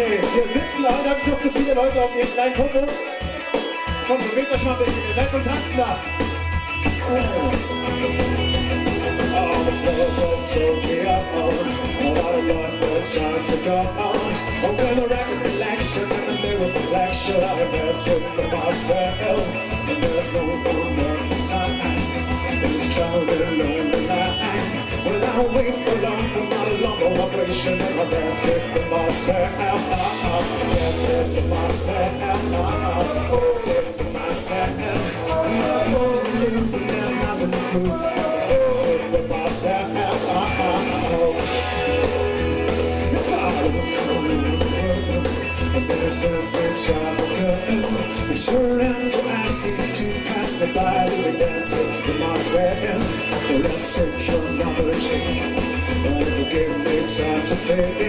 Okay, hier sitzen leider habe ich noch zu viele Leute auf ihren kleinen Kokos. Kommt, bewegt euch mal ein bisschen, ihr seid zum Tanzen da. All the fellas that told me I'm on, about a lot more time to go on. Open the record selection and the mirror selection. I imagine the myself, and there's no one else inside. It's drowning on the line. Well, I wait for long for my long operation, and I'm dancing for myself. I'm dancing for myself. I'm dancing for myself. There's no news and there's nothing to prove. I'm dancing for myself. It's all overcoming. I'm dancing for trouble. It's your answer I seem to pass me by. I'm dancing for myself. So let's take your number change. And if you give me time to think,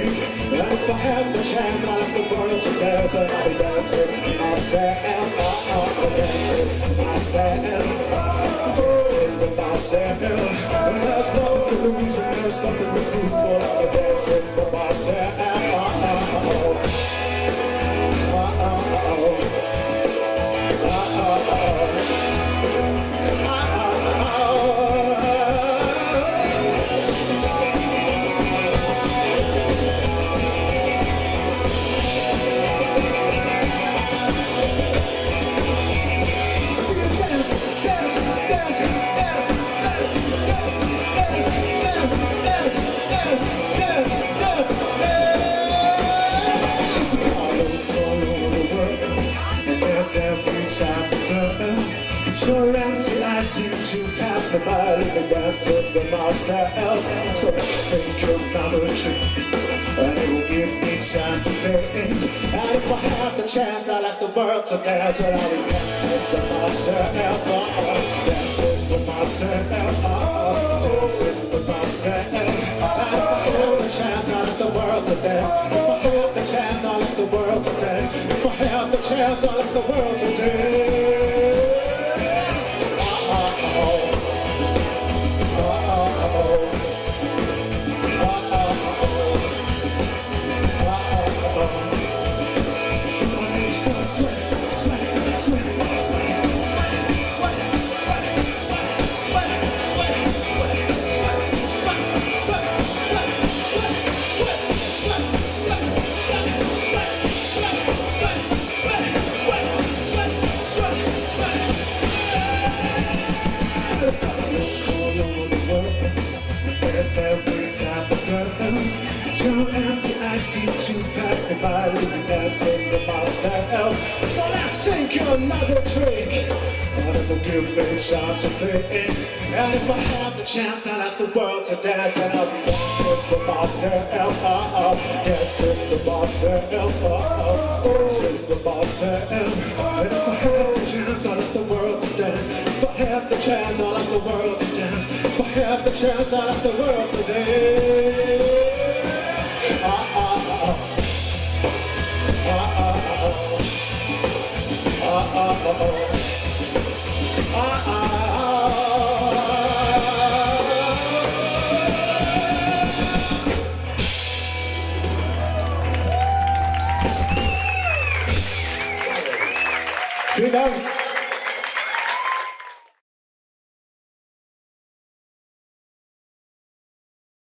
and if I have the chance, I'll ask the world to dance. And I'll be dancing myself. I'll be dancing myself. I'll be dancing with myself. There's nothing to lose and there's nothing to prove. I'll be dancing with myself. Every time it's your answer I seem to pass me by, living dancing for myself. So let's take another trip, and it will give me time to think. And if I have the chance, I'll ask the world to dance. And I'll be dancing for myself, dancing for myself, dancing for myself. And if I have the chance, I'll ask the world to dance. Chance, I'll ask the world to dance. If I have the chance, I'll ask the world to dance. My name's still sweating, sweating, sweating, sweating, sweating, sweating. Every time I go, your empty I seem to pass me by, living dancing for myself. So let's take another drink, and it will give me a chance to think. And if I have the chance, I'll ask the world to dance, and I'll be dancing for myself. I'll be dancing for myself. I'll be dancing for myself. And if I have the chance, I'll ask the world to dance. If I have the chance, I'll ask the world to dance. If I have the chance, I'll ask the world to dance. Vielen Dank.